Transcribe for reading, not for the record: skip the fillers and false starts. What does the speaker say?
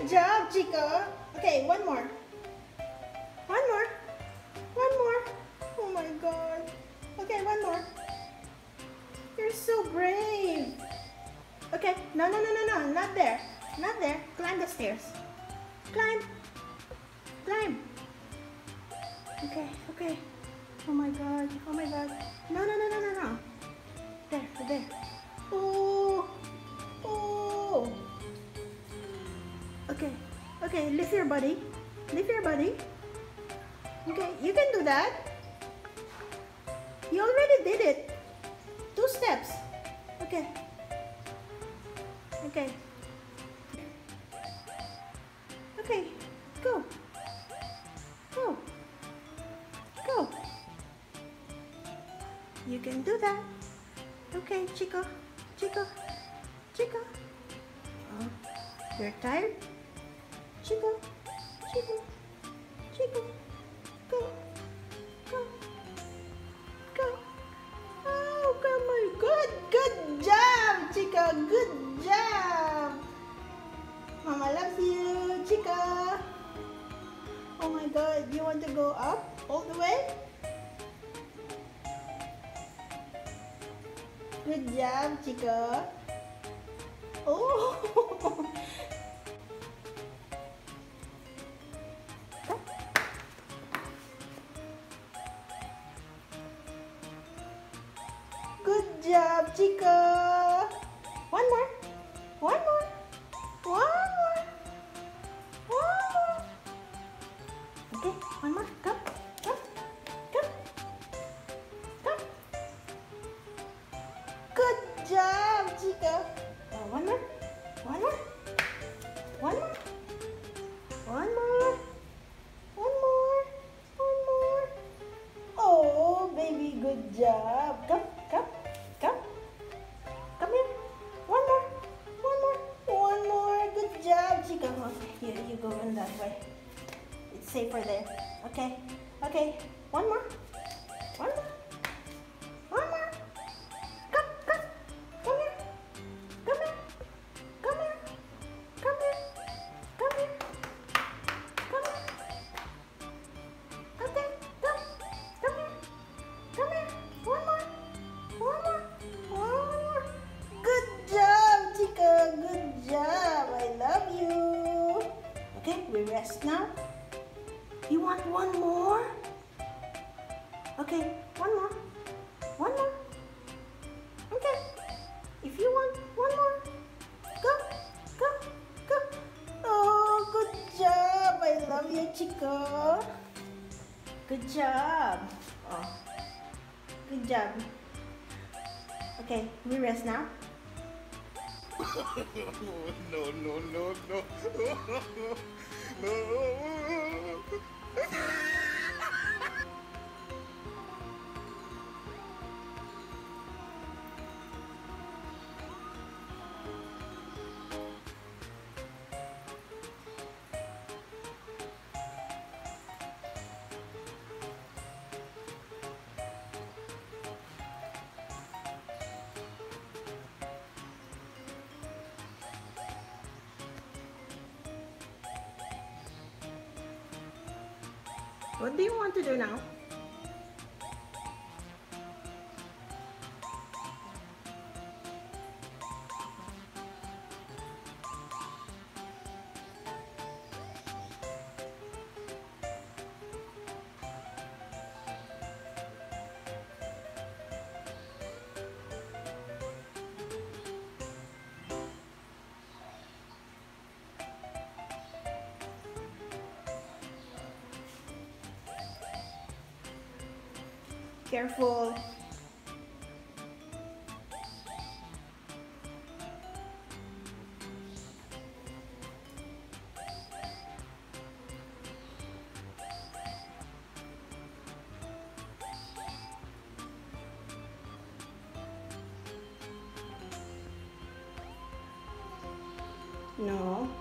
Good job, Chikko. Okay, one more. One more. One more. Oh my God. Okay, one more. You're so brave. Okay, no, no, no, no, no, not there. Not there. Climb the stairs. Climb. Climb. Okay, okay. Oh my God. Oh my God. No, no, no, no, no, no. There, there. Oh. Oh. Okay. Okay, lift your body. Lift your body. Okay, you can do that. You already did it. 2 steps. Okay. Okay. Okay. Go. Go. Go. You can do that. Okay, Chikko. Chikko. Chikko. Oh, you're tired? Chikko. Chikko. Chikko. Go. Go. Go. Oh, come on. Good. Good job, Chikko. Good job. Mama loves you, Chikko. Oh my God, you want to go up all the way? Good job, Chikko. Oh! Good job, Chikko. One more. One more. One more. Okay, one more. Come, come, come, come. Good job, Chikko. One more. One more. One more. One more. One more. One more. Oh, baby, good job. Come, come, come. Come here. One more. One more. One more. Good job, Chikko. Okay, here you go in that way. It's safer there. Okay. Okay. One more. One more. One more. Come, come. Come here. Come here. Come here. Come here. Come here. Come here. Okay. Come. Come here. Come here. One more. One more. One more. Good job, Chikko. Good job. I love you. Okay, we rest now. You want one more? Okay, one more. One more. Okay. If you want one more, go, go, go. Oh, good job. I love you, Chikko. Good job. Oh, good job. Okay, we rest now. No, no, no, no. No. What do you want to do now? Careful. No.